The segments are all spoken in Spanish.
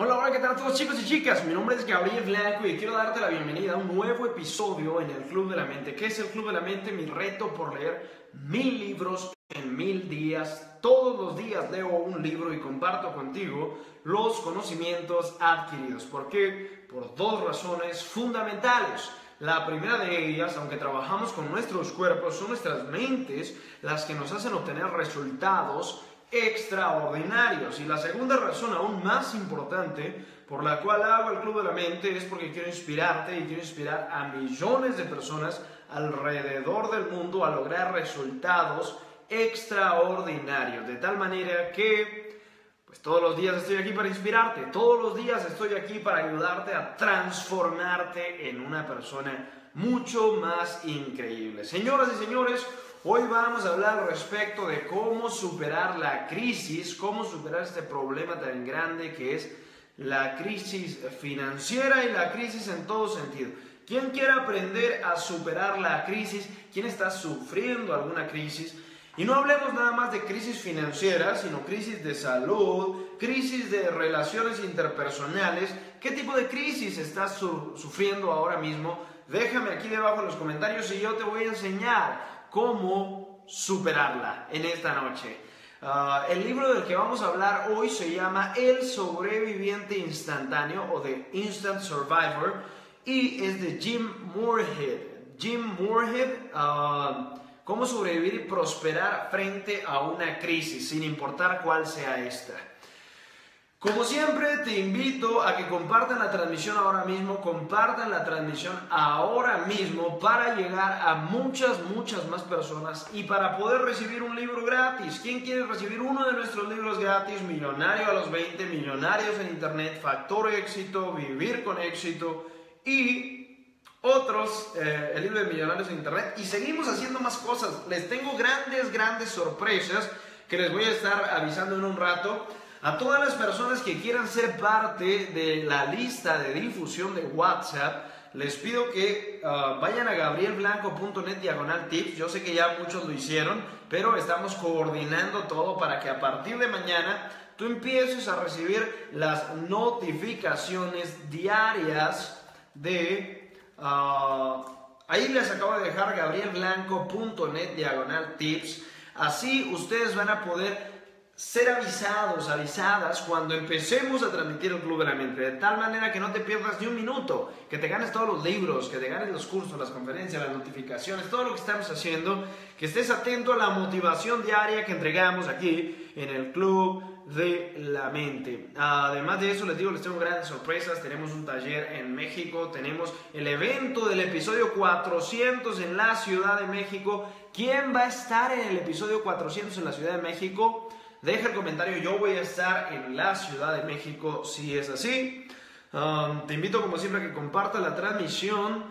Hola, hola, ¿qué tal a todos chicos y chicas? Mi nombre es Gabriel Blanco y quiero darte la bienvenida a un nuevo episodio en el Club de la Mente. ¿Qué es el Club de la Mente? Mi reto por leer 1000 libros en 1000 días. Todos los días leo un libro y comparto contigo los conocimientos adquiridos. ¿Por qué? Por dos razones fundamentales. La primera de ellas, aunque trabajamos con nuestros cuerpos, son nuestras mentes las que nos hacen obtener resultados extraordinarios. Y la segunda razón aún más importante por la cual hago el Club de la Mente es porque quiero inspirarte y quiero inspirar a millones de personas alrededor del mundo a lograr resultados extraordinarios, de tal manera que pues todos los días estoy aquí para inspirarte, todos los días estoy aquí para ayudarte a transformarte en una persona mucho más increíble. Señoras y señores, hoy vamos a hablar respecto de cómo superar la crisis, cómo superar este problema tan grande que es la crisis financiera y la crisis en todo sentido. ¿Quién quiere aprender a superar la crisis? ¿Quién está sufriendo alguna crisis? Y no hablemos nada más de crisis financieras, sino crisis de salud, crisis de relaciones interpersonales. ¿Qué tipo de crisis estás sufriendo ahora mismo? Déjame aquí debajo en los comentarios y yo te voy a enseñar cómo superarla en esta noche. El libro del que vamos a hablar hoy se llama El Sobreviviente Instantáneo o The Instant Survivor y es de Jim Moorhead. Jim Moorhead, cómo sobrevivir y prosperar frente a una crisis, sin importar cuál sea esta. Como siempre, te invito a que compartan la transmisión ahora mismo, para llegar a muchas más personas y para poder recibir un libro gratis. ¿Quién quiere recibir uno de nuestros libros gratis? Millonario a los 20, Millonarios en Internet, Factor Éxito, Vivir con Éxito y otros, el libro de Millonarios en Internet. Y seguimos haciendo más cosas. Les tengo grandes sorpresas que les voy a estar avisando en un rato. A todas las personas que quieran ser parte de la lista de difusión de WhatsApp, les pido que vayan a gabrielblanco.net/tips. Yo sé que ya muchos lo hicieron, pero estamos coordinando todo para que a partir de mañana tú empieces a recibir las notificaciones diarias de... ahí les acabo de dejar gabrielblanco.net/tips. Así ustedes van a poder ser avisados, avisadas cuando empecemos a transmitir el Club de la Mente, de tal manera que no te pierdas ni un minuto, que te ganes todos los libros, que te ganes los cursos, las conferencias, las notificaciones, todo lo que estamos haciendo, que estés atento a la motivación diaria que entregamos aquí en el Club de la Mente. Además de eso, les digo, les tengo grandes sorpresas. Tenemos un taller en México, tenemos el evento del episodio 400 en la Ciudad de México. ¿Quién va a estar en el episodio 400 en la Ciudad de México? Deja el comentario, yo voy a estar en la Ciudad de México si es así. Te invito como siempre a que compartas la transmisión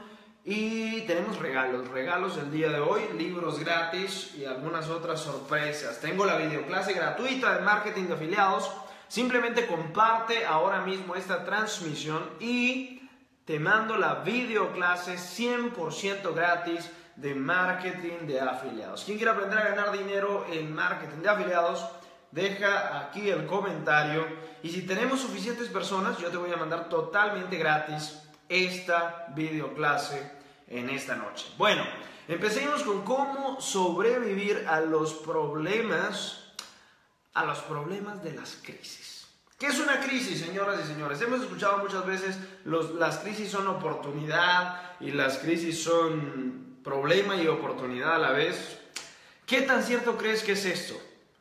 y tenemos regalos el día de hoy, libros gratis y algunas otras sorpresas. Tengo la videoclase gratuita de marketing de afiliados. Simplemente comparte ahora mismo esta transmisión y te mando la videoclase 100% gratis de marketing de afiliados. ¿Quién quiere aprender a ganar dinero en marketing de afiliados? Deja aquí el comentario y si tenemos suficientes personas yo te voy a mandar totalmente gratis esta videoclase en esta noche. Bueno, empecemos con cómo sobrevivir a los problemas de las crisis. ¿Qué es una crisis, señoras y señores? Hemos escuchado muchas veces las crisis son oportunidad y las crisis son problema y oportunidad a la vez. ¿Qué tan cierto crees que es esto?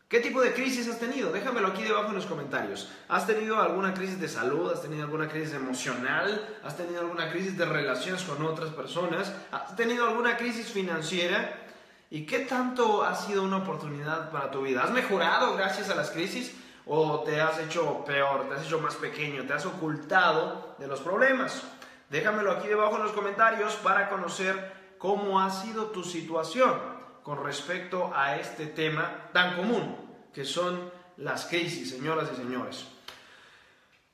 ¿Qué tipo de crisis has tenido? Déjamelo aquí debajo en los comentarios. ¿Has tenido alguna crisis de salud? ¿Has tenido alguna crisis emocional? ¿Has tenido alguna crisis de relaciones con otras personas? ¿Has tenido alguna crisis financiera? ¿Y qué tanto ha sido una oportunidad para tu vida? ¿Has mejorado gracias a las crisis? ¿O te has hecho peor? ¿Te has hecho más pequeño? ¿Te has ocultado de los problemas? Déjamelo aquí debajo en los comentarios para conocer cómo ha sido tu situación con respecto a este tema tan común que son las crisis, señoras y señores.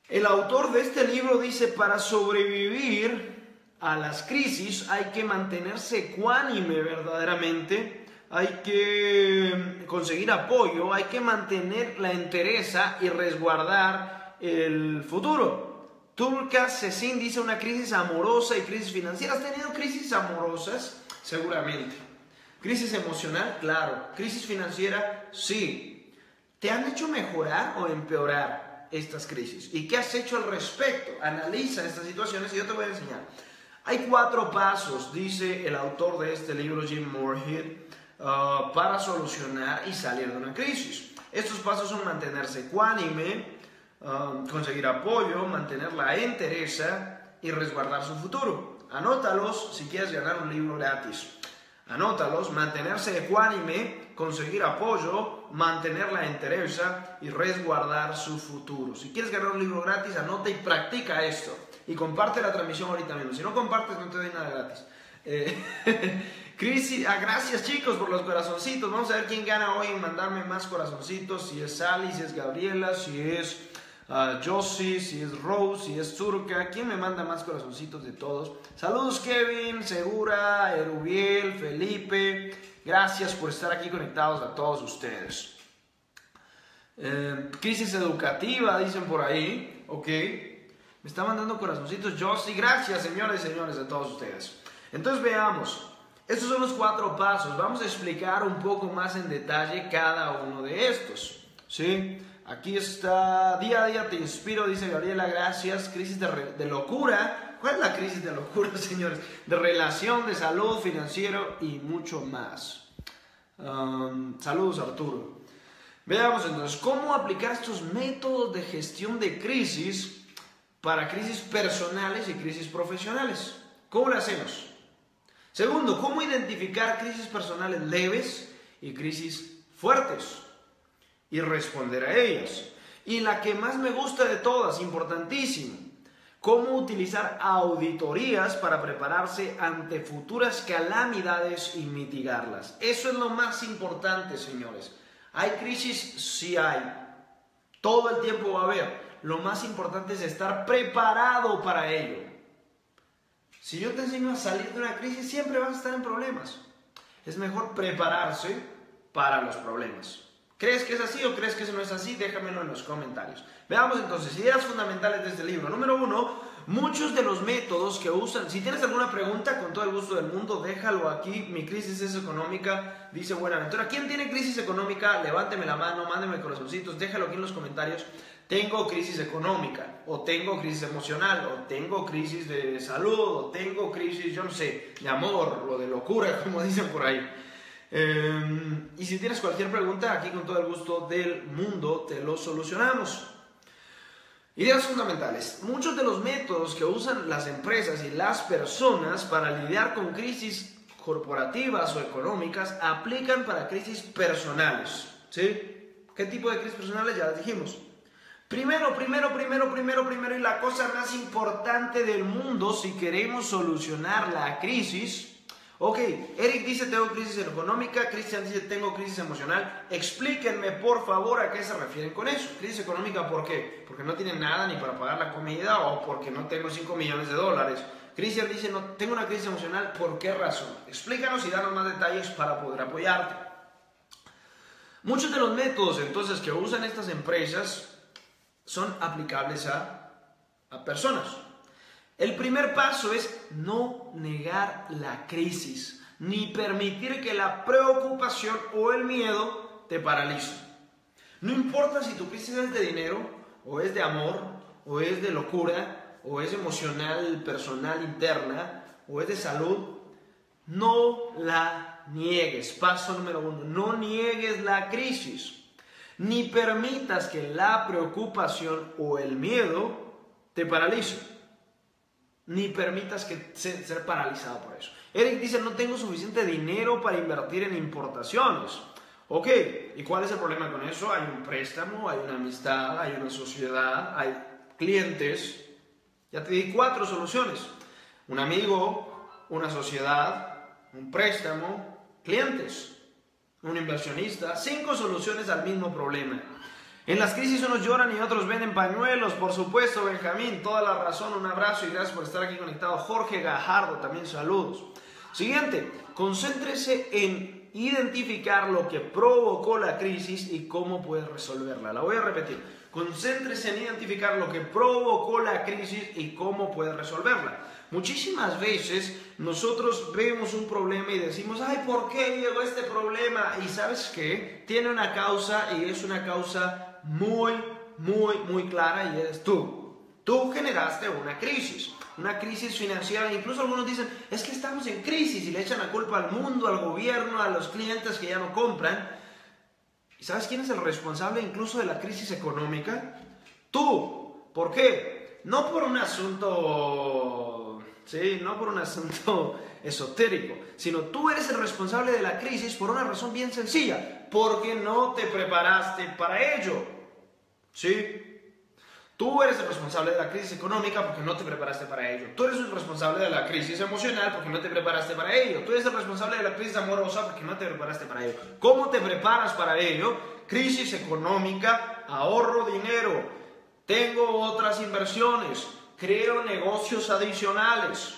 El autor de este libro dice, para sobrevivir a las crisis hay que mantenerse ecuánime verdaderamente, hay que conseguir apoyo, hay que mantener la entereza y resguardar el futuro. Tulka Cecín dice una crisis amorosa y crisis financiera. ¿Has tenido crisis amorosas? Seguramente. ¿Crisis emocional? Claro. ¿Crisis financiera? Sí. ¿Te han hecho mejorar o empeorar estas crisis? ¿Y qué has hecho al respecto? Analiza estas situaciones y yo te voy a enseñar. Hay 4 pasos, dice el autor de este libro, Jim Moorhead, para solucionar y salir de una crisis. Estos pasos son mantenerse ecuánime, conseguir apoyo, mantener la entereza y resguardar su futuro. Anótalos si quieres ganar un libro gratis. Anótalos: mantenerse ecuánime, conseguir apoyo, mantener la entereza y resguardar su futuro. Si quieres ganar un libro gratis, anota y practica esto. Y comparte la transmisión ahorita mismo. Si no compartes, no te doy nada gratis. Crisis, gracias chicos por los corazoncitos. Vamos a ver quién gana hoy en mandarme más corazoncitos. Si es Sally, si es Gabriela, si es Josie, si es Rose, si es Turca. ¿Quién me manda más corazoncitos de todos? Saludos Kevin, Segura, Erubiel, Felipe. Gracias por estar aquí conectados a todos ustedes. Crisis educativa, dicen por ahí. Ok, me está mandando corazoncitos Josie. Gracias señores y señores a todos ustedes. Entonces veamos, estos son los 4 pasos. Vamos a explicar un poco más en detalle cada uno de estos, ¿sí? Aquí está, día a día te inspiro, dice Gabriela, gracias. Crisis de locura. ¿Cuál es la crisis de locura, señores? De relación, de salud, financiero y mucho más. Saludos Arturo. Veamos entonces, ¿cómo aplicar estos métodos de gestión de crisis para crisis personales y crisis profesionales? ¿Cómo lo hacemos? Segundo, ¿cómo identificar crisis personales leves y crisis fuertes y responder a ellas? Y la que más me gusta de todas, importantísimo, ¿cómo utilizar auditorías para prepararse ante futuras calamidades y mitigarlas? Eso es lo más importante, señores. ¿Hay crisis? Sí hay. Todo el tiempo va a haber. Lo más importante es estar preparado para ello. Si yo te enseño a salir de una crisis, siempre vas a estar en problemas. Es mejor prepararse para los problemas. ¿Crees que es así o crees que eso no es así? Déjamelo en los comentarios. Veamos entonces, ideas fundamentales de este libro. Número 1, muchos de los métodos que usan... Si tienes alguna pregunta, con todo el gusto del mundo, déjalo aquí. Mi crisis es económica, dice Buenaventura. ¿Quién tiene crisis económica? Levánteme la mano, mándeme corazoncitos, déjalo aquí en los comentarios. Tengo crisis económica, o tengo crisis emocional, o tengo crisis de salud, o tengo crisis, yo no sé, de amor, o de locura, como dicen por ahí. Y si tienes cualquier pregunta, aquí con todo el gusto del mundo te lo solucionamos. Ideas fundamentales. Muchos de los métodos que usan las empresas y las personas para lidiar con crisis corporativas o económicas aplican para crisis personales, ¿sí? ¿Qué tipo de crisis personales? Ya las dijimos. Primero, y la cosa más importante del mundo si queremos solucionar la crisis. Ok, Eric dice tengo crisis económica, Cristian dice tengo crisis emocional. Explíquenme por favor a qué se refieren con eso. Crisis económica, ¿por qué? Porque no tiene nada ni para pagar la comida o porque no tengo $5 millones. Cristian dice no, tengo una crisis emocional, ¿por qué razón? Explícanos y danos más detalles para poder apoyarte. Muchos de los métodos entonces que usan estas empresas son aplicables a personas. El primer paso es no negar la crisis, ni permitir que la preocupación o el miedo te paralice. No importa si tu crisis es de dinero, o es de amor, o es de locura, o es emocional, personal, interna, o es de salud, no la niegues. Paso número 1, no niegues la crisis. Ni permitas que la preocupación o el miedo te paralice. Ni permitas que ser paralizado por eso. Eric dice, no tengo suficiente dinero para invertir en importaciones. Ok, ¿y cuál es el problema con eso? Hay un préstamo, hay una amistad, hay una sociedad, hay clientes. Ya te di 4 soluciones. Un amigo, una sociedad, un préstamo, clientes. Un inversionista, 5 soluciones al mismo problema. En las crisis unos lloran y otros venden pañuelos, por supuesto, Benjamín, toda la razón, un abrazo y gracias por estar aquí conectado. Jorge Gajardo, también saludos. Siguiente, concéntrese en identificar lo que provocó la crisis y cómo puedes resolverla. La voy a repetir. Concéntrese en identificar lo que provocó la crisis y cómo puede resolverla. Muchísimas veces nosotros vemos un problema y decimos, ay, ¿por qué llegó este problema? Y ¿sabes qué? Tiene una causa y es una causa muy clara y eres tú. Tú generaste una crisis financiera. Incluso algunos dicen, es que estamos en crisis y le echan la culpa al mundo, al gobierno, a los clientes que ya no compran. ¿Y sabes quién es el responsable incluso de la crisis económica? Tú. ¿Por qué? No por un asunto, sí, no por un asunto esotérico, sino tú eres el responsable de la crisis por una razón bien sencilla, porque no te preparaste para ello. ¿Sí? Tú eres el responsable de la crisis económica porque no te preparaste para ello. Tú eres el responsable de la crisis emocional porque no te preparaste para ello. Tú eres el responsable de la crisis amorosa porque no te preparaste para ello. ¿Cómo te preparas para ello? Crisis económica, ahorro dinero, tengo otras inversiones, creo negocios adicionales.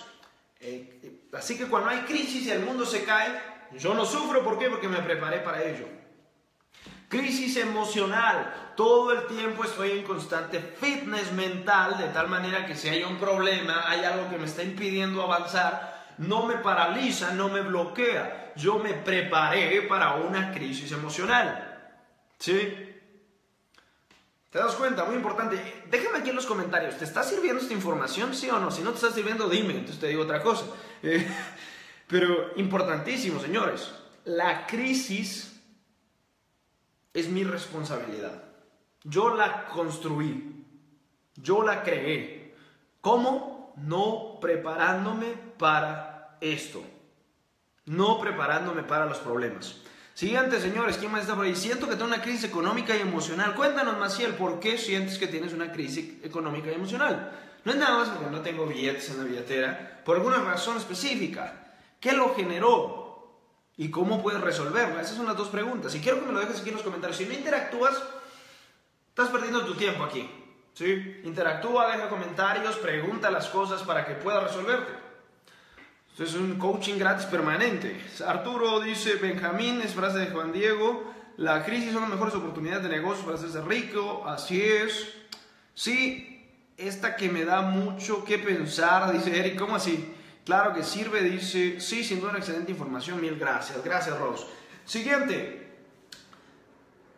Así que cuando hay crisis y el mundo se cae, yo no sufro. ¿Por qué? Porque me preparé para ello. Crisis emocional, todo el tiempo estoy en constante fitness mental, de tal manera que si hay un problema, hay algo que me está impidiendo avanzar, no me paraliza, no me bloquea. Yo me preparé para una crisis emocional. ¿Sí? ¿Te das cuenta? Muy importante. Déjame aquí en los comentarios, ¿te está sirviendo esta información? ¿Sí o no? Si no te está sirviendo, dime, entonces te digo otra cosa. Pero importantísimo, señores, la crisis es mi responsabilidad. Yo la construí. Yo la creé. ¿Cómo? No preparándome para esto. No preparándome para los problemas. Siguiente, señores. ¿Quién más está por ahí? Siento que tengo una crisis económica y emocional. Cuéntanos, Maciel, ¿por qué sientes que tienes una crisis económica y emocional? No es nada más porque no tengo billetes en la billetera. Por alguna razón específica. ¿Qué lo generó? ¿Y cómo puedes resolverla? Esas son las dos preguntas. Y quiero que me lo dejes aquí en los comentarios. Si no interactúas, estás perdiendo tu tiempo aquí. ¿Sí? Interactúa, deja comentarios, pregunta las cosas para que pueda resolverte. Esto es un coaching gratis permanente. Arturo dice, Benjamín, es frase de Juan Diego, la crisis son las mejores oportunidades de negocio para hacerse rico. Así es. Sí, esta que me da mucho que pensar, dice Eric, ¿cómo así? Claro que sirve, dice, sí, sin duda, excelente información, mil gracias. Gracias, Rose. Siguiente.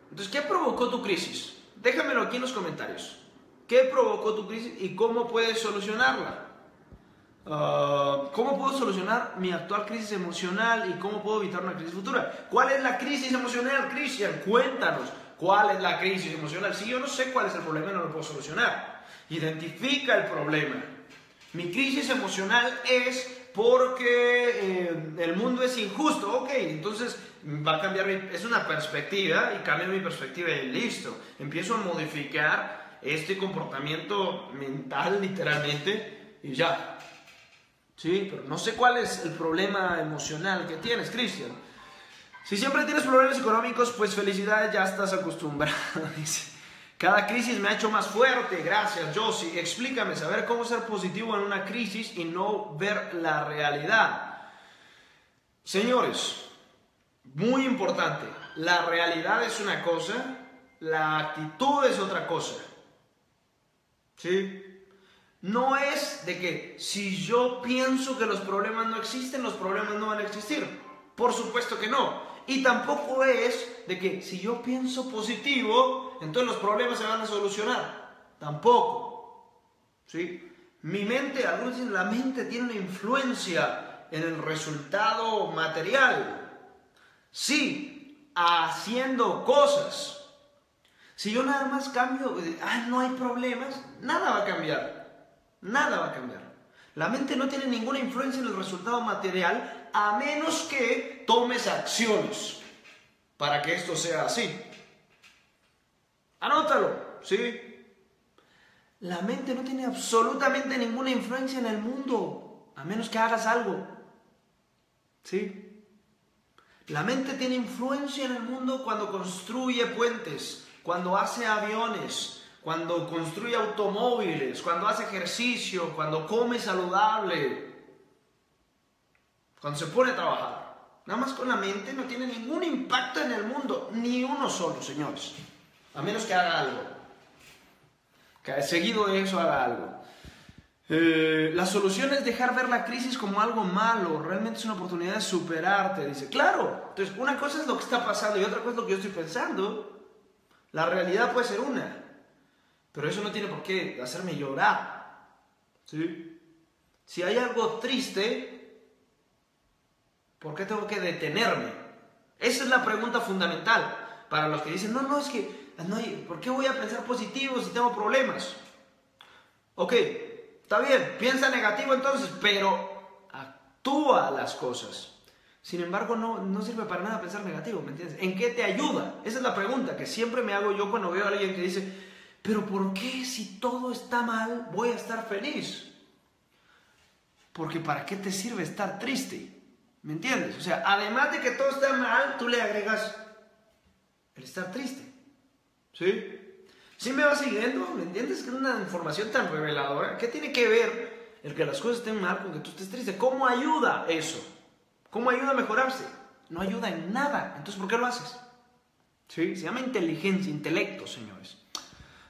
Entonces, ¿qué provocó tu crisis? Déjamelo aquí en los comentarios. ¿Qué provocó tu crisis y cómo puedes solucionarla? ¿Cómo puedo solucionar mi actual crisis emocional y cómo puedo evitar una crisis futura? ¿Cuál es la crisis emocional, Cristian? Cuéntanos, ¿cuál es la crisis emocional? Si yo no sé cuál es el problema, no lo puedo solucionar. Identifica el problema. Mi crisis emocional es porque el mundo es injusto. Ok, entonces va a cambiar es una perspectiva y cambio mi perspectiva y listo. Empiezo a modificar este comportamiento mental literalmente y ya. Sí, pero no sé cuál es el problema emocional que tienes, Cristian. Si siempre tienes problemas económicos, pues felicidades, ya estás acostumbrado, dice. Cada crisis me ha hecho más fuerte. Gracias, Josie. Explícame, saber cómo ser positivo en una crisis y no ver la realidad. Señores, muy importante. La realidad es una cosa, la actitud es otra cosa. ¿Sí? No es de que si yo pienso que los problemas no existen, los problemas no van a existir. Por supuesto que no. Y tampoco es de que si yo pienso positivo, entonces los problemas se van a solucionar. Tampoco. ¿Sí? Mi mente, algunos dicen, la mente tiene una influencia en el resultado material. Sí, haciendo cosas. Si yo nada más cambio, ah, no hay problemas, nada va a cambiar. Nada va a cambiar. La mente no tiene ninguna influencia en el resultado material a menos que tomes acciones para que esto sea así. Anótalo, ¿sí? La mente no tiene absolutamente ninguna influencia en el mundo, a menos que hagas algo, ¿sí? La mente tiene influencia en el mundo cuando construye puentes, cuando hace aviones, cuando construye automóviles, cuando hace ejercicio, cuando come saludable, cuando se pone a trabajar. Nada más con la mente no tiene ningún impacto en el mundo, ni uno solo, señores. A menos que haga algo. Seguido de eso haga algo. La solución es dejar ver la crisis como algo malo, realmente es una oportunidad de superarte, dice. Claro, entonces una cosa es lo que está pasando y otra cosa es lo que yo estoy pensando. La realidad puede ser una, pero eso no tiene por qué hacerme llorar, ¿sí? Si hay algo triste, ¿por qué tengo que detenerme? Esa es la pregunta fundamental para los que dicen, no, es que, no, ¿por qué voy a pensar positivo si tengo problemas? Ok. Está bien, piensa negativo entonces, pero actúa las cosas. Sin embargo, no sirve para nada pensar negativo, ¿me entiendes? ¿En qué te ayuda? Esa es la pregunta que siempre me hago yo cuando veo a alguien que dice, pero ¿por qué si todo está mal voy a estar feliz? Porque ¿para qué te sirve estar triste? ¿Me entiendes? O sea, además de que todo está mal, tú le agregas el estar triste. ¿Sí? ¿Sí me vas siguiendo? ¿Me entiendes? Que es una información tan reveladora. ¿Qué tiene que ver el que las cosas estén mal con que tú estés triste? ¿Cómo ayuda eso? ¿Cómo ayuda a mejorarse? No ayuda en nada. Entonces, ¿por qué lo haces? ¿Sí? Se llama inteligencia, intelecto, señores.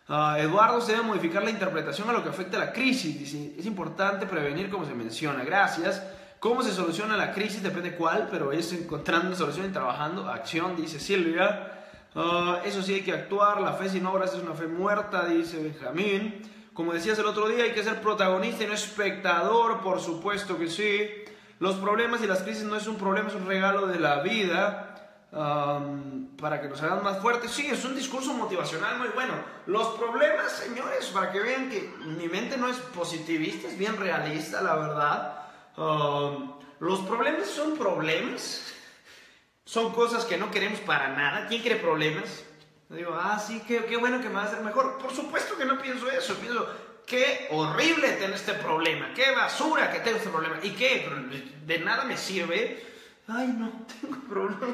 Eduardo, se debe modificar la interpretación a lo que afecta a la crisis. Dice, es importante prevenir como se menciona. Gracias. ¿Cómo se soluciona la crisis? Depende cuál, pero es encontrando solución y trabajando. Acción, dice Silvia. Eso sí, hay que actuar. La fe sin obras es una fe muerta, dice Benjamín. Como decías el otro día, hay que ser protagonista y no espectador. Por supuesto que sí. Los problemas y las crisis no es un problema, es un regalo de la vida, para que nos hagan más fuertes. Sí, es un discurso motivacional muy bueno. Los problemas, señores, para que vean que mi mente no es positivista, es bien realista, la verdad. Los problemas son problemas. Son cosas que no queremos para nada. ¿Quién quiere problemas? Yo digo, sí, qué bueno que me va a hacer mejor. Por supuesto que no pienso eso. Pienso, qué horrible tener este problema. Qué basura que tengo este problema. ¿Y qué? De nada me sirve. Ay, no, tengo problemas.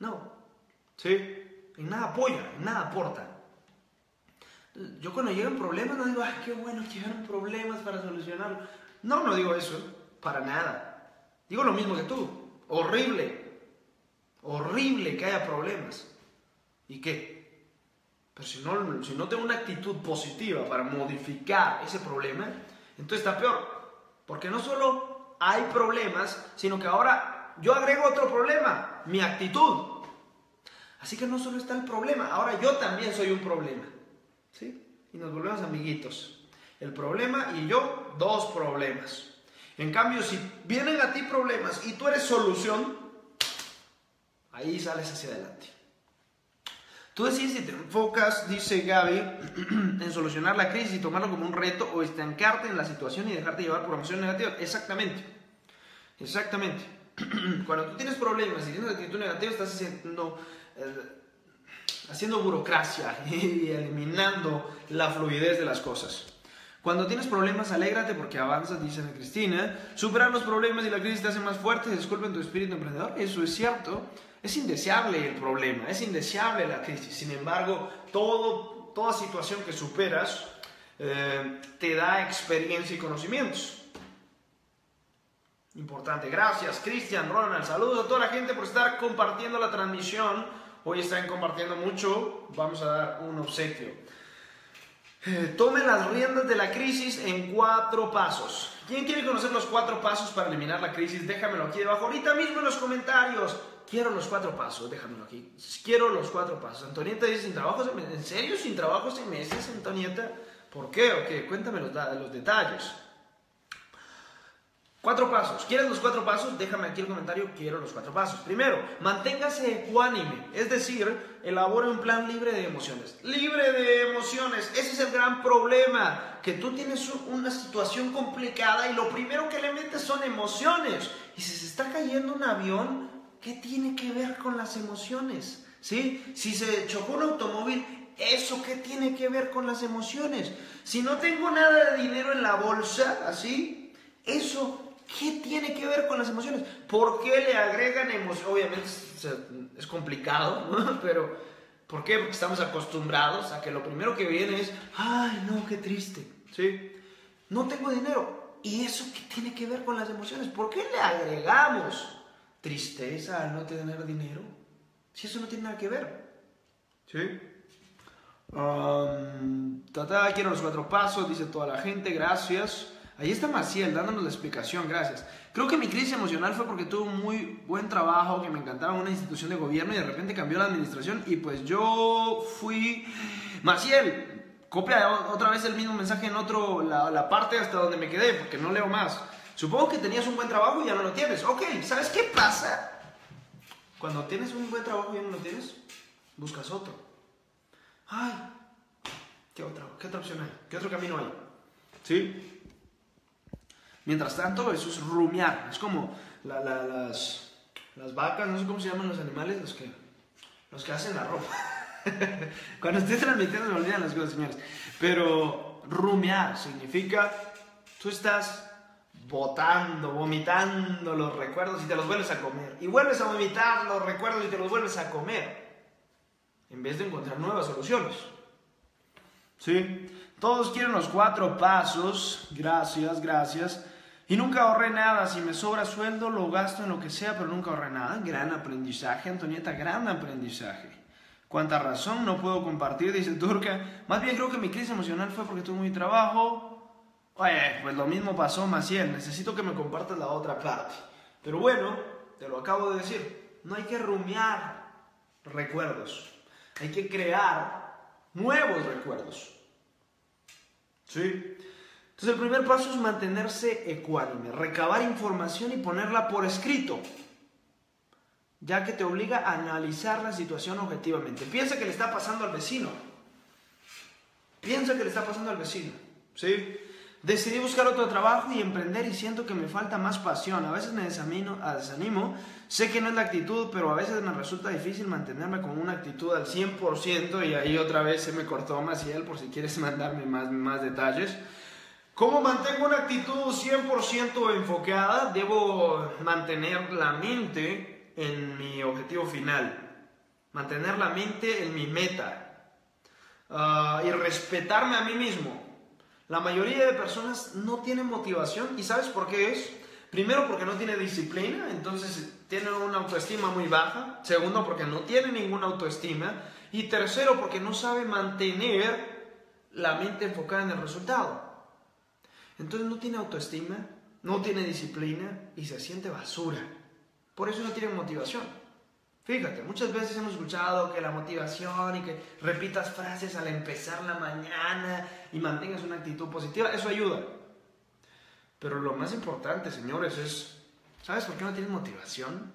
No. ¿Sí? En nada apoya, en nada aporta. Yo cuando llegan problemas no digo, qué bueno que llegaron problemas para solucionarlo. No digo eso. Para nada. Digo lo mismo que tú. Horrible que haya problemas. ¿Y qué? Pero si no tengo una actitud positiva para modificar ese problema, entonces está peor. Porque no solo hay problemas, sino que ahora yo agrego otro problema, mi actitud. Así que no solo está el problema, ahora yo también soy un problema. ¿Sí? Y nos volvemos amiguitos. El problema y yo, dos problemas. En cambio, si vienen a ti problemas y tú eres solución, ahí sales hacia adelante. Tú decides si te enfocas, dice Gaby, en solucionar la crisis y tomarlo como un reto o estancarte en la situación y dejarte llevar por emociones negativas. Exactamente. Cuando tú tienes problemas y tienes actitud negativa, estás haciendo burocracia y eliminando la fluidez de las cosas. Cuando tienes problemas, alégrate porque avanzas, dice Ana Cristina. Superar los problemas y la crisis te hace más fuerte, disculpen tu espíritu emprendedor. Eso es cierto. Es indeseable el problema, es indeseable la crisis. Sin embargo, toda situación que superas te da experiencia y conocimientos. Importante. Gracias, Cristian, Ronald. Saludos a toda la gente por estar compartiendo la transmisión. Hoy están compartiendo mucho. Vamos a dar un obsequio. Tome las riendas de la crisis en 4 pasos. ¿Quién quiere conocer los 4 pasos para eliminar la crisis? Déjamelo aquí debajo, ahorita mismo en los comentarios. Quiero los 4 pasos, déjamelo aquí. Quiero los 4 pasos. Antonieta dice, ¿sin trabajo? ¿En serio? ¿Sin trabajo 6 meses, Antonieta? ¿Por qué? Okay, cuéntame los detalles. 4 pasos. ¿Quieres los 4 pasos? Déjame aquí el comentario, quiero los 4 pasos. Primero, manténgase ecuánime, es decir, elabore un plan libre de emociones. ¡Libre de emociones! Ese es el gran problema, que tú tienes una situación complicada y lo primero que le metes son emociones. Y si se está cayendo un avión, ¿qué tiene que ver con las emociones? ¿Sí? Si se chocó un automóvil, ¿eso qué tiene que ver con las emociones? Si no tengo nada de dinero en la bolsa, así, ¿eso qué tiene que ver con las emociones? ¿Por qué le agregan emociones? Obviamente es complicado, ¿no? Pero ¿por qué? Porque estamos acostumbrados a que lo primero que viene es, ay, no, qué triste, ¿sí? No tengo dinero. ¿Y eso qué tiene que ver con las emociones? ¿Por qué le agregamos tristeza al no tener dinero? Si eso no tiene nada que ver, ¿sí? Quiero los 4 pasos, dice toda la gente, gracias. Ahí está Maciel dándonos la explicación, gracias. Creo que mi crisis emocional fue porque tuve un muy buen trabajo que me encantaba en una institución de gobierno y de repente cambió la administración y pues yo fui... Maciel, copia otra vez el mismo mensaje en otro, la parte hasta donde me quedé porque no leo más. Supongo que tenías un buen trabajo y ya no lo tienes. Ok, ¿sabes qué pasa? Cuando tienes un buen trabajo y ya no lo tienes, buscas otro. Ay, ¿qué otra opción hay? ¿Qué otro camino hay? ¿Sí? Mientras tanto, eso es rumiar. Es como las vacas, no sé cómo se llaman los animales, los que hacen la ropa. Cuando estoy transmitiendo se me olvidan las cosas, señores. Pero rumiar significa tú estás botando, vomitando los recuerdos y te los vuelves a comer. Y vuelves a vomitar los recuerdos y te los vuelves a comer. En vez de encontrar nuevas soluciones. ¿Sí? Todos quieren los 4 pasos. Gracias, gracias. Y nunca ahorré nada. Si me sobra sueldo, lo gasto en lo que sea, pero nunca ahorré nada. Gran aprendizaje, Antonieta, gran aprendizaje. Cuánta razón, no puedo compartir, dice Turca. Más bien creo que mi crisis emocional fue porque tuve muy trabajo. Oye, pues lo mismo pasó, Maciel. Necesito que me compartas la otra parte. Pero bueno, te lo acabo de decir. No hay que rumiar recuerdos. Hay que crear nuevos recuerdos. ¿Sí? Entonces el primer paso es mantenerse ecuánime, recabar información y ponerla por escrito, ya que te obliga a analizar la situación objetivamente. Piensa que le está pasando al vecino. Piensa que le está pasando al vecino. ¿Sí? Decidí buscar otro trabajo y emprender y siento que me falta más pasión. A veces me desanimo. Sé que no es la actitud, pero a veces me resulta difícil mantenerme con una actitud al 100%. Y ahí otra vez se me cortó Maciel por si quieres mandarme más detalles. ¿Cómo mantengo una actitud 100% enfocada? Debo mantener la mente en mi objetivo final. Mantener la mente en mi meta. Y respetarme a mí mismo. La mayoría de personas no tienen motivación, ¿y sabes por qué es? Primero, porque no tiene disciplina, entonces tienen una autoestima muy baja. Segundo, porque no tienen ninguna autoestima. Y tercero, porque no sabe mantener la mente enfocada en el resultado. Entonces no tiene autoestima, no tiene disciplina y se siente basura. Por eso no tienen motivación. Fíjate, muchas veces hemos escuchado que la motivación y que repitas frases al empezar la mañana y mantengas una actitud positiva, eso ayuda. Pero lo más importante, señores, es, ¿sabes por qué no tienes motivación?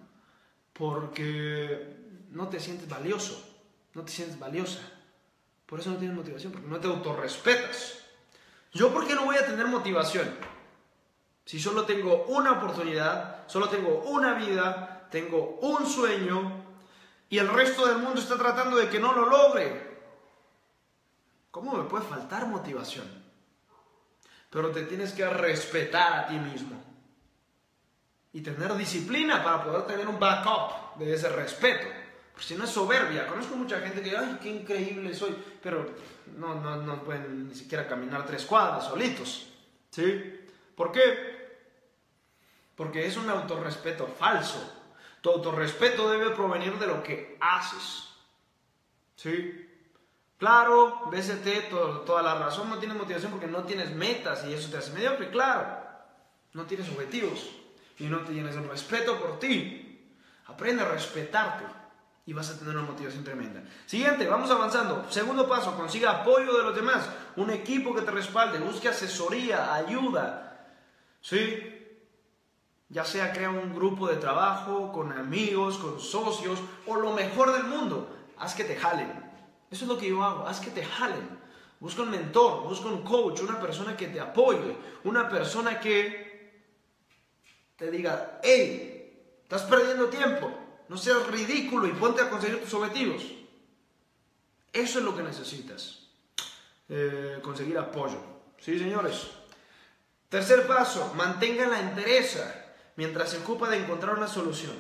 Porque no te sientes valioso, no te sientes valiosa. Por eso no tienes motivación, porque no te autorrespetas. ¿Yo por qué no voy a tener motivación? Si solo tengo una oportunidad, solo tengo una vida, tengo un sueño y el resto del mundo está tratando de que no lo logre. ¿Cómo me puede faltar motivación? Pero te tienes que respetar a ti mismo y tener disciplina para poder tener un backup de ese respeto. Porque si no es soberbia. Conozco mucha gente que, ay, qué increíble soy, pero no pueden ni siquiera caminar 3 cuadras solitos. ¿Sí? ¿Por qué? Porque es un autorrespeto falso. Tu autorrespeto debe provenir de lo que haces. ¿Sí? Claro, BCT, toda la razón, no tienes motivación porque no tienes metas y eso te hace mediocre, claro. No tienes objetivos y no tienes el respeto por ti. Aprende a respetarte y vas a tener una motivación tremenda. Siguiente, vamos avanzando. Segundo paso, consiga apoyo de los demás. Un equipo que te respalde, busque asesoría, ayuda. ¿Sí? Ya sea crea un grupo de trabajo, con amigos, con socios, o lo mejor del mundo, haz que te jalen. Eso es lo que yo hago, haz que te jalen. Busca un mentor, busca un coach, una persona que te apoye, una persona que te diga, hey, estás perdiendo tiempo, no seas ridículo y ponte a conseguir tus objetivos. Eso es lo que necesitas, conseguir apoyo. Sí, señores. Tercer paso, mantenga la entereza mientras se ocupa de encontrar una solución.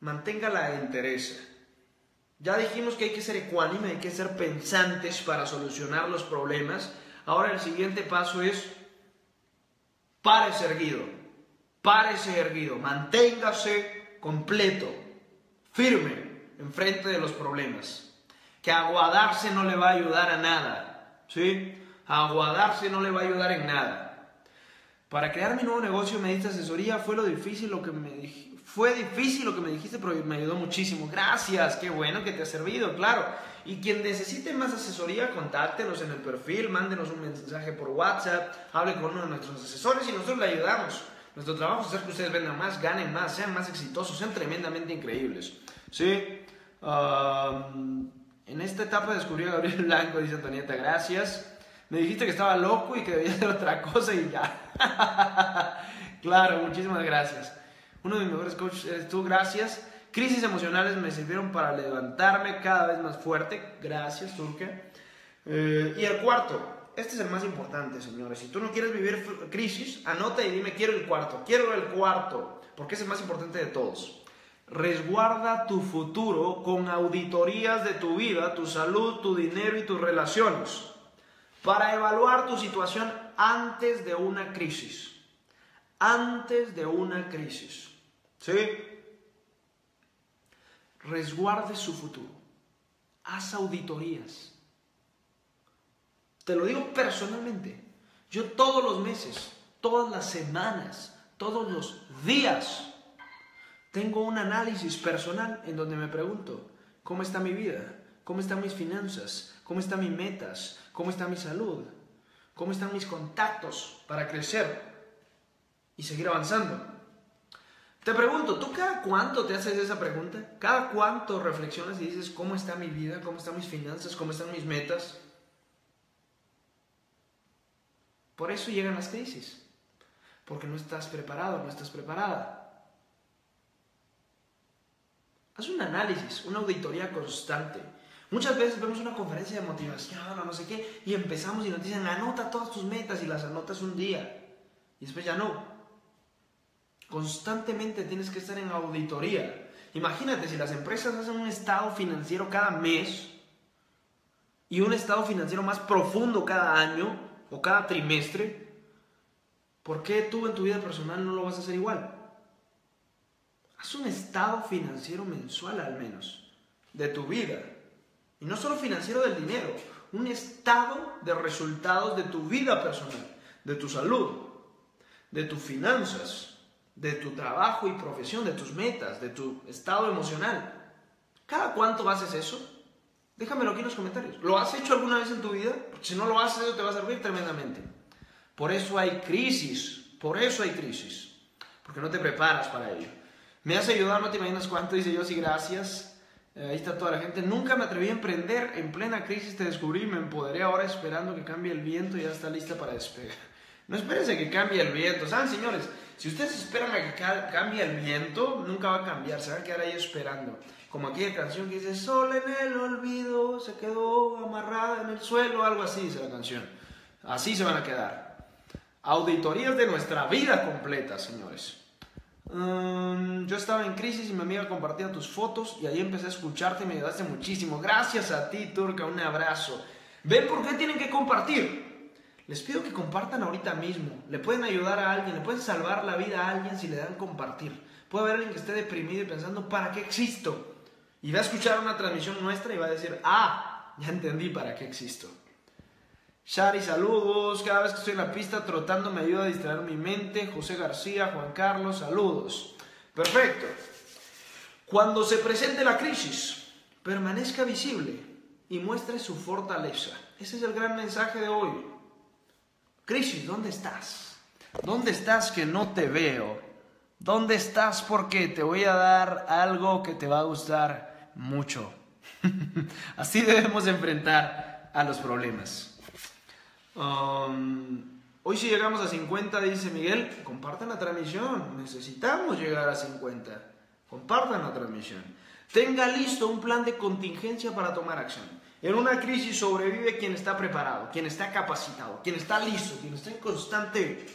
Mantenga la entereza. Ya dijimos que hay que ser ecuánime, hay que ser pensantes para solucionar los problemas. Ahora el siguiente paso es párese erguido, manténgase completo, firme, enfrente de los problemas. que aguadarse no le va a ayudar a nada, ¿sí? Aguadarse no le va a ayudar en nada. Para crear mi nuevo negocio me diste asesoría, fue difícil lo que me dijiste, pero me ayudó muchísimo. Gracias, qué bueno que te ha servido, claro. Y quien necesite más asesoría, contáctenos en el perfil, mándenos un mensaje por WhatsApp, hable con uno de nuestros asesores y nosotros le ayudamos. Nuestro trabajo es hacer que ustedes vendan más, ganen más, sean más exitosos, sean tremendamente increíbles, ¿sí? En esta etapa descubrí a Gabriel Blanco, dice Antonieta, gracias. Me dijiste que estaba loco y que debía hacer otra cosa y ya. Claro, muchísimas gracias. Uno de mis mejores coaches eres tú, gracias. Crisis emocionales me sirvieron para levantarme cada vez más fuerte. Gracias, Turque. Y el cuarto. Este es el más importante, señores. Si tú no quieres vivir crisis, anota y dime, quiero el cuarto, porque es el más importante de todos. Resguarda tu futuro con auditorías de tu vida, tu salud, tu dinero y tus relaciones, para evaluar tu situación antes de una crisis. Antes de una crisis. ¿Sí? Resguarde su futuro. Haz auditorías. Te lo digo personalmente, yo todos los meses, todas las semanas, todos los días, tengo un análisis personal en donde me pregunto, ¿cómo está mi vida? ¿Cómo están mis finanzas? ¿Cómo están mis metas? ¿Cómo está mi salud? ¿Cómo están mis contactos para crecer y seguir avanzando? Te pregunto, ¿tú cada cuánto te haces esa pregunta? ¿Cada cuánto reflexionas y dices, ¿cómo está mi vida? ¿Cómo están mis finanzas? ¿Cómo están mis metas? Por eso llegan las crisis, porque no estás preparado, no estás preparada. Haz un análisis, una auditoría constante. Muchas veces vemos una conferencia de motivación o no sé qué y empezamos y nos dicen anota todas tus metas y las anotas un día y después ya no. Constantemente tienes que estar en auditoría. Imagínate si las empresas hacen un estado financiero cada mes y un estado financiero más profundo cada año, o cada trimestre, ¿por qué tú en tu vida personal no lo vas a hacer igual? Haz un estado financiero mensual al menos, de tu vida, y no solo financiero del dinero, un estado de resultados de tu vida personal, de tu salud, de tus finanzas, de tu trabajo y profesión, de tus metas, de tu estado emocional. ¿Cada cuánto haces eso? Déjamelo aquí en los comentarios. ¿Lo has hecho alguna vez en tu vida? Porque si no lo haces, eso te va a servir tremendamente. Por eso hay crisis. Por eso hay crisis. Porque no te preparas para ello. Me has ayudado, no te imaginas cuánto, dice yo, sí, gracias. Ahí está toda la gente. Nunca me atreví a emprender. En plena crisis te descubrí y me empoderé ahora esperando que cambie el viento y ya está lista para despegar. No esperes a que cambie el viento. ¿Saben, señores? Si ustedes esperan a que cambie el viento, nunca va a cambiar. Se van a quedar ahí esperando. Como aquella canción que dice, sol en el olvido, se quedó amarrada en el suelo, algo así dice la canción. Así se van a quedar. Auditorías de nuestra vida completa, señores. Yo estaba en crisis y mi amiga compartía tus fotos y ahí empecé a escucharte y me ayudaste muchísimo. Gracias a ti, Turca, un abrazo. ¿Ven por qué tienen que compartir? Les pido que compartan ahorita mismo. Le pueden ayudar a alguien, le pueden salvar la vida a alguien si le dan compartir. Puede haber alguien que esté deprimido y pensando, ¿para qué existo? Y va a escuchar una transmisión nuestra y va a decir, ah, ya entendí para qué existo. Shari, saludos. Cada vez que estoy en la pista trotando me ayuda a distraer mi mente. José García, Juan Carlos, saludos. Perfecto. Cuando se presente la crisis, permanezca visible y muestre su fortaleza. Ese es el gran mensaje de hoy. Crisis, ¿dónde estás? ¿Dónde estás que no te veo? ¿Dónde estás? Porque te voy a dar algo que te va a gustar mucho. Así debemos enfrentar a los problemas. Hoy sí llegamos a 50, dice Miguel. Compartan la transmisión. Necesitamos llegar a 50. Compartan la transmisión. Tenga listo un plan de contingencia para tomar acción. En una crisis sobrevive quien está preparado, quien está capacitado, quien está listo, quien está en constante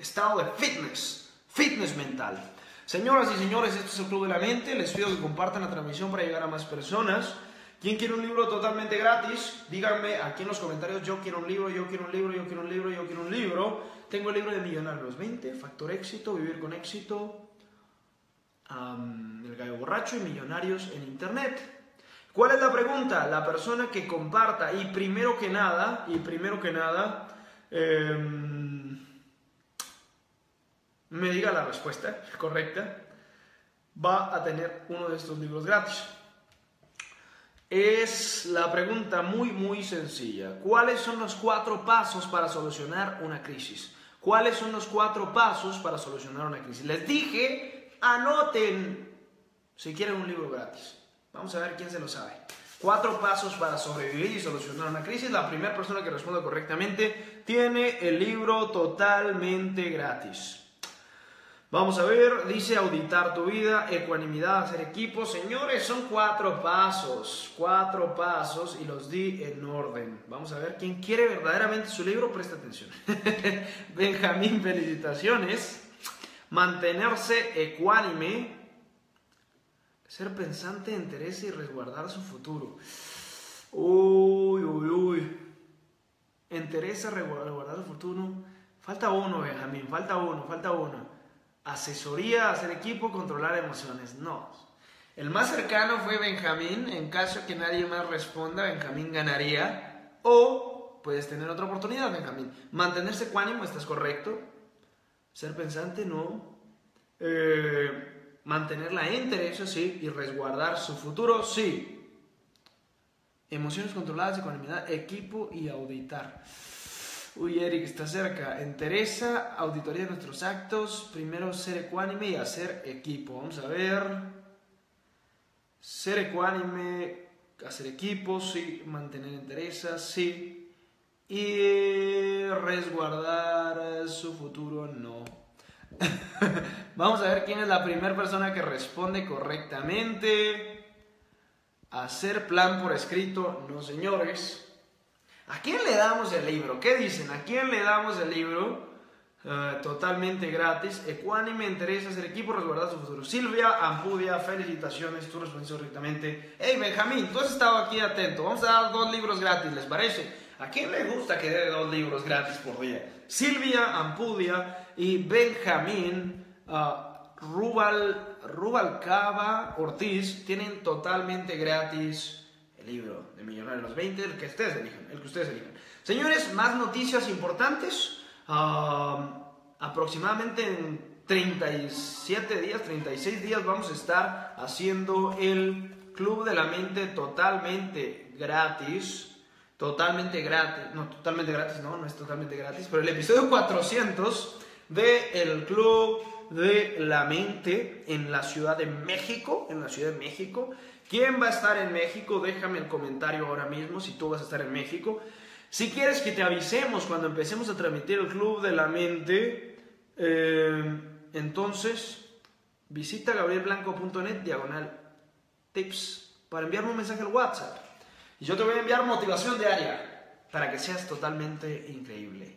estado de fitness mental. Señoras y señores, esto es el Club de la Mente. Les pido que compartan la transmisión para llegar a más personas. ¿Quién quiere un libro totalmente gratis? Díganme aquí en los comentarios, yo quiero un libro, yo quiero un libro, yo quiero un libro, yo quiero un libro. Tengo el libro de Millonario a los 20, Factor Éxito, Vivir con Éxito, El Gallo Borracho y Millonarios en Internet. ¿Cuál es la pregunta? La persona que comparta y primero que nada, me diga la respuesta correcta, va a tener uno de estos libros gratis. Es la pregunta muy sencilla. ¿Cuáles son los 4 pasos para solucionar una crisis? ¿Cuáles son los 4 pasos para solucionar una crisis? Les dije, anoten si quieren un libro gratis. Vamos a ver quién se lo sabe. 4 pasos para sobrevivir y solucionar una crisis. La primera persona que responda correctamente tiene el libro totalmente gratis. Vamos a ver, dice auditar tu vida, ecuanimidad, hacer equipo. Señores, son 4 pasos. 4 pasos y los di en orden. Vamos a ver quién quiere verdaderamente su libro. Presta atención. Benjamín, felicitaciones. Mantenerse ecuánime. Ser pensante, interés y resguardar su futuro. Uy. Interesa, resguardar su futuro. Falta uno, Benjamín. Falta uno. Asesoría, hacer equipo, controlar emociones. No. El más cercano fue Benjamín. En caso que nadie más responda, Benjamín ganaría. O puedes tener otra oportunidad, Benjamín. Mantenerse ecuánimo, estás correcto. Ser pensante, no. Mantener la interés, sí, y resguardar su futuro, sí. Emociones controladas, economía, equipo y auditar. Uy, Eric, está cerca. Interesa, auditoría de nuestros actos, primero ser ecuánime y hacer equipo. Vamos a ver. Ser ecuánime, hacer equipo, sí. Mantener interesa, sí. Y resguardar su futuro, no. Vamos a ver quién es la primera persona que responde correctamente. Hacer plan por escrito, no señores. ¿A quién le damos el libro? ¿Qué dicen? ¿A quién le damos el libro? Totalmente gratis. Ecuánime, interesa, hacer equipo, resguardar su futuro. Silvia Ampudia, felicitaciones, tú respondiste correctamente. Hey Benjamín, tú has estado aquí atento. Vamos a dar 2 libros gratis, ¿les parece? ¿A quién le gusta que dé 2 libros gratis por día? Silvia Ampudia y Benjamín Rubalcaba Ortiz tienen totalmente gratis el libro de Millonario a los 20, el que ustedes elijan, Señores, más noticias importantes. Aproximadamente en 37 días, 36 días vamos a estar haciendo el Club de la Mente totalmente gratis. No es totalmente gratis, pero el episodio 400 de El Club de la Mente en la Ciudad de México, ¿Quién va a estar en México? Déjame el comentario ahora mismo si tú vas a estar en México. Si quieres que te avisemos cuando empecemos a transmitir el Club de la Mente, entonces visita gabrielblanco.net/tips para enviarme un mensaje al WhatsApp. Y yo te voy a enviar motivación diaria para que seas totalmente increíble.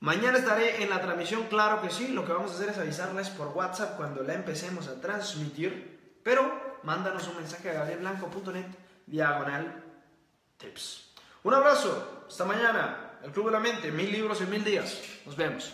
Mañana estaré en la transmisión, claro que sí. Lo que vamos a hacer es avisarles por WhatsApp cuando la empecemos a transmitir. Pero mándanos un mensaje a gabrielblanco.net/tips. Un abrazo. Hasta mañana. El Club de la Mente. 1000 libros en 1000 días. Nos vemos.